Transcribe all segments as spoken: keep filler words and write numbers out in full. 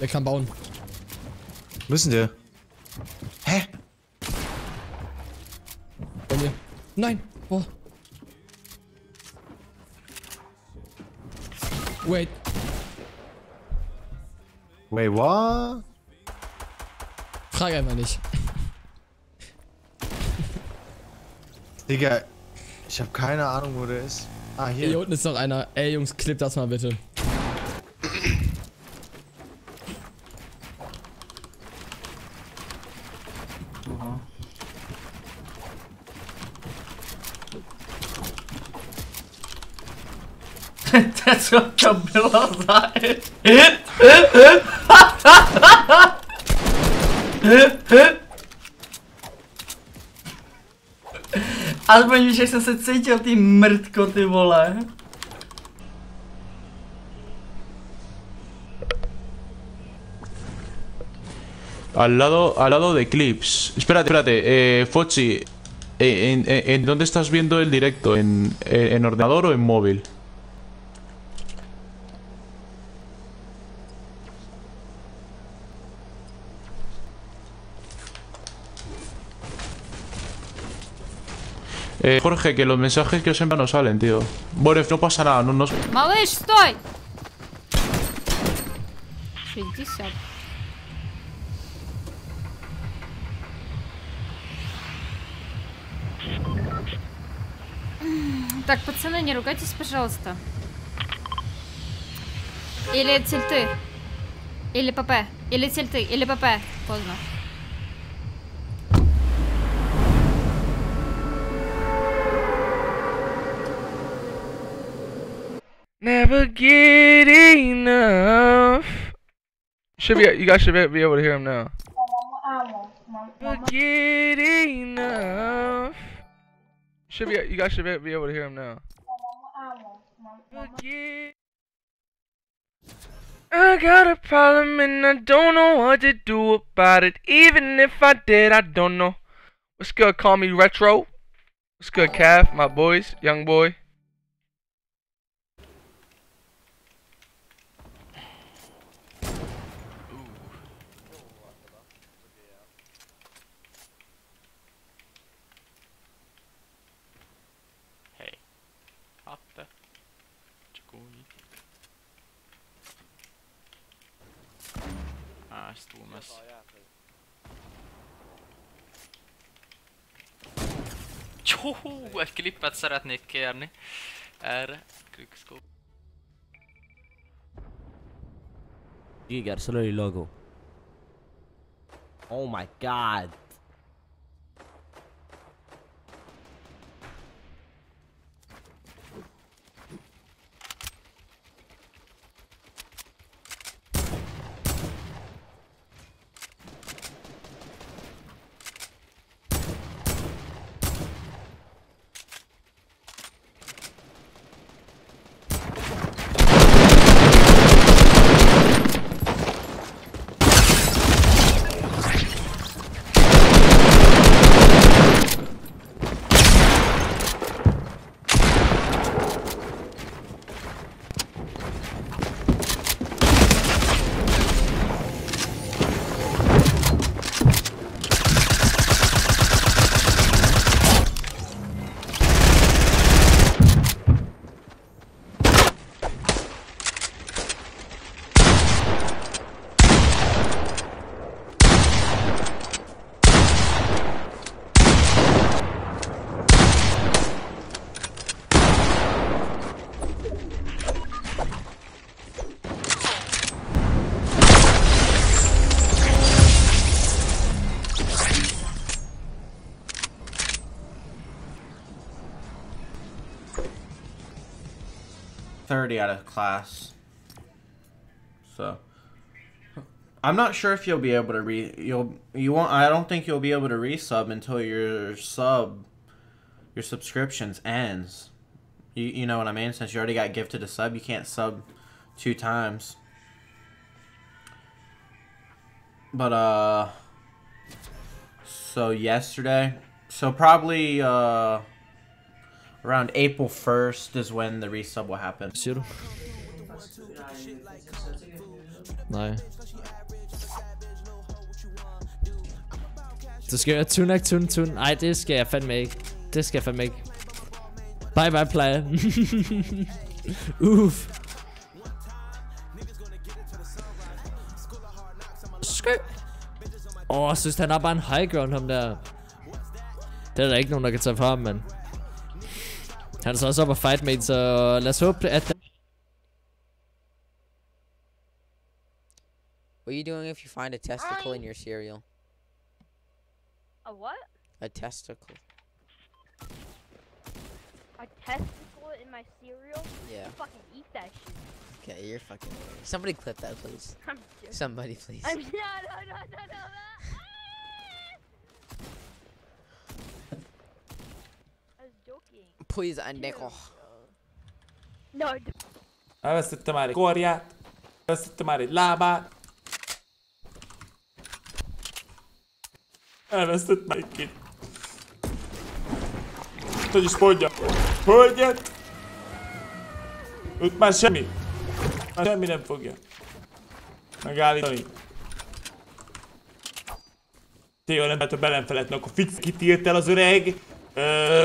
Der kann bauen. Müssen wir. Hä? Bei mir. Nein. Boah. Wait. Wait, what? Frage einfach nicht. Digga, ich habe keine Ahnung, wo der ist. Ah, hier. Hier unten ist noch einer. Ey, Jungs, clip das mal bitte. Das wird Camilla sein. Alespoň víš, jak jsem se cítil, ty mrtko, ty vole. Al lado, al lado de clips. Espérate, espérate, eh, Fochi, eh, en, en, ¿en dónde estás viendo el directo? ¿En, en, en ordenador o en móvil? Eh, Jorge, que los mensajes que os envían no salen, tío. Boref, no pasa nada, no nos... Малыш, стой! шестьдесят. Так, пацаны, не ругайтесь, пожалуйста. Или тельты. Или ПП. Или тельты. Или ПП. Поздно. Never get enough. Should be, you guys should be able to hear him now. Never get enough. Should be, you guys should be able to hear him now. I got a problem and I don't know what to do about it. Even if I did, I don't know. What's good? Call me Retro. What's good, Calf? My boys, young boy. Tjoho! Ett klippet szeretnék kérni erre. Krükszkó. Giger, slowly logo. Oh my god! Already out of class, so I'm not sure if you'll be able to re you'll you won't I don't think you'll be able to resub until your sub your subscriptions ends. You you know what I mean? Since you already got gifted a sub, you can't sub two times. But uh, so yesterday, so probably uh. around April first is when the resub will happen. No. Det skal jeg tune, tune, tune. Nej, det skal jeg fandme ikke. Det skal jeg fandme ikke. Bye bye pleje. Uff. Skø. Åh, oh, synes han har bare en high ground, ham der. Det er der ikke nogen, der kan tage fra ham, mand. Han er så også op og fight med, så lad os håbe, at... What are you doing if you find a testicle in your cereal? A what? A testicle. A testicle in my cereal? Yeah. You fucking eat that shit. Okay, you're fucking weird. Somebody clip that, please. I'm just... Somebody, please. I'm not, no, no, no, no, no. I was joking. Please, I nickel. No, I don't. I was at the Mari Korea. I was at the Mari Laba. I was at my kid. To jest podział. Podział. Utmasz mi. Masz mi na pogie. Nagali to mi. Ty, olyan ember, hogy belemfelett, akkor fix kitírt el az öreg.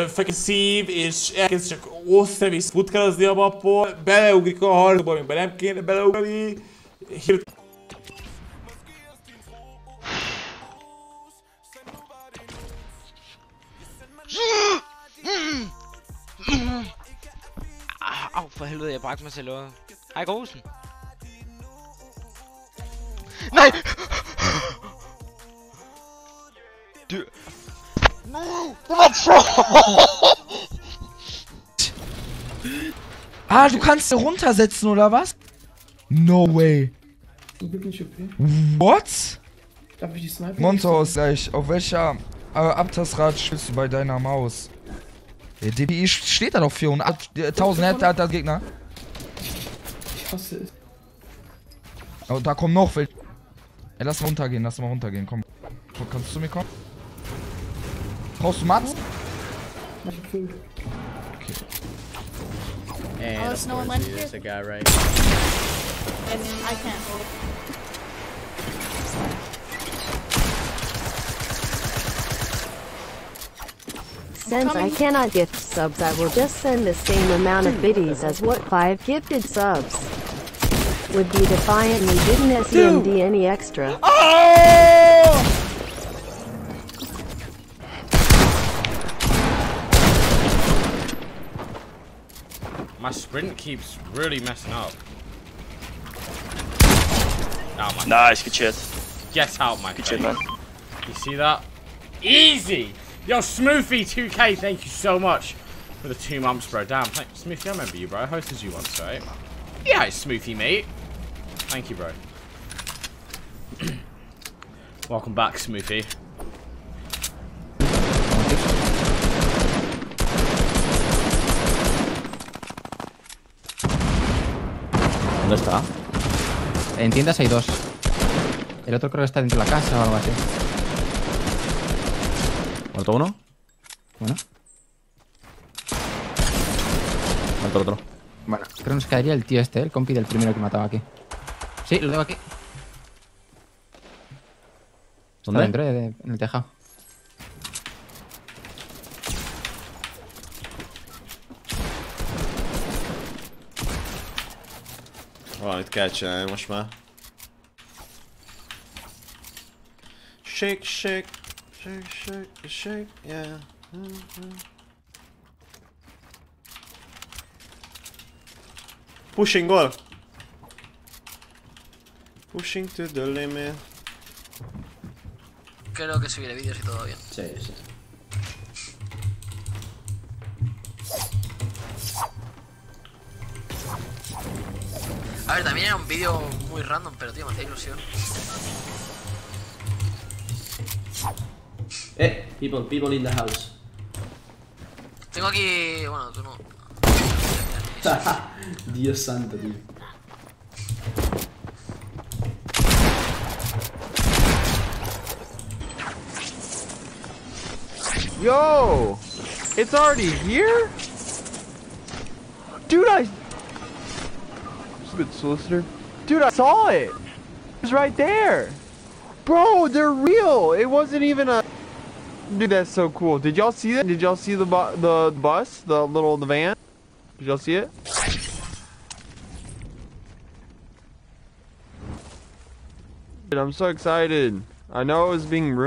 Fekete szív, és elkezd csak osztevisz futkározni a mapból. Beleugrik a harcba, amiben nem kéne beleugrani. Hirt... For helvede, jeg brækker mig selv over. Hej, Grosen. Nej! Dyr. No! Ah, du kannst dir runtersetzen, oder was? No way. Du bist nicht okay. What? Darf ich die Sniper? Monster-Ausgleich. Auf welcher äh, Abtastrate spielst du bei deiner Maus? Der D P I steht da noch vierhundert, tausend Hertz hat der Gegner. Ich hasse es. Oh, da kommen noch welche. Ey, lass mal runtergehen, lass mal runtergehen, komm. Kannst du zu mir kommen? Brauchst du Mats? Okay. Hey, oh, there's no one left here. There's a guy right here. I mean, I can't hold it. Since I cannot gift subs, I will just send the same amount of biddies as what five gifted subs would be. Defiantly didn't S M D any extra. Oh! My sprint keeps really messing up. Oh my. Nice, good shit. Get out, my good shit, man. You see that? Easy. Yo, Smoothie two K, thank you so much for the two months, bro. Damn, thank Smoothie, I remember you, bro. I hosted you once, right? Yeah, it's Smoothie, mate. Thank you, bro. Welcome back, Smoothie. ¿Dónde está? En tiendas hay dos. El otro creo que está dentro de la casa o algo así. Muerto uno. Bueno. Muerto otro. Bueno, creo que nos caería el tío este, el compi del primero que mataba aquí. Sí, lo tengo aquí. ¿Dónde? Está dentro, de, de, en el tejado. Well, it catch, eh, most már. Shake, shake. Shake, shake, shake, yeah. Mm-hmm. Pushing goal. Pushing to the limit. Creo que subiré vídeos y todo bien. Sí, sí. A ver, también era un vídeo muy random, pero tío, me hacía ilusión. Eh, people, people in the house. Tengo aquí... bueno, tú no... Dios santo, tío. Yo! It's already here? Dude, I... Stupid solicitor. Dude, I saw it. It was right there. Bro, they're real. It wasn't even a... Dude, that's so cool. Did y'all see that? Did y'all see the bu the bus? The little the van? Did y'all see it? Dude, I'm so excited. I know it was being ruined.